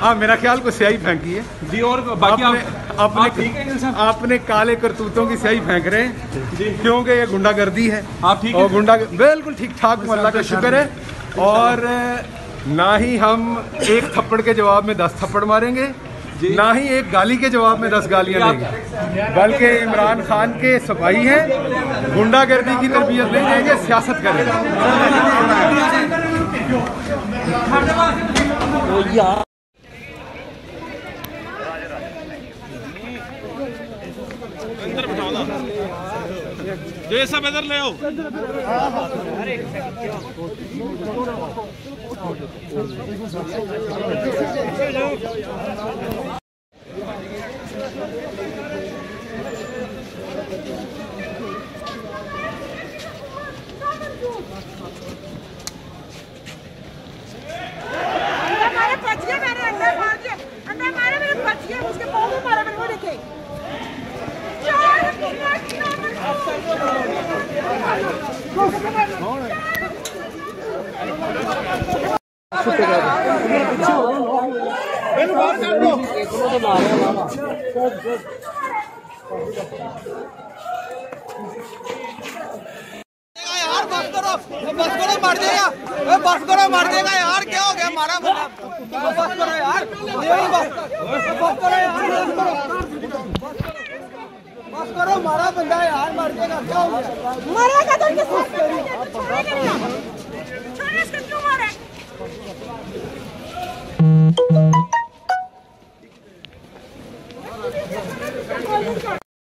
हाँ, मेरा ख्याल को स्याही फेंकी है जी। और बाकी आपने काले करतूतों की स्याही फेंक रहे हैं क्योंकि ये गुंडागर्दी है। आप ठीक और गुंडा बिल्कुल ठीक ठाक हूँ, अल्लाह का शुक्र है। और ना ही हम एक थप्पड़ के जवाब में 10 थप्पड़ मारेंगे, ना ही एक गाली के जवाब में 10 गालियाँ देंगे, बल्कि इमरान खान के सफाई हैं। गुंडागर्दी की तरबियत नहीं देंगे, सियासत करेंगे। ये सब इधर ले आओ। बस करो, मर जाएगा यार, क्या हो गया हमारा बंदा। बस करो यार, बस करो, हमारा बंदा यार मर जाएगा, क्या हो गया, मरेगा तो इनके साथ करेगा।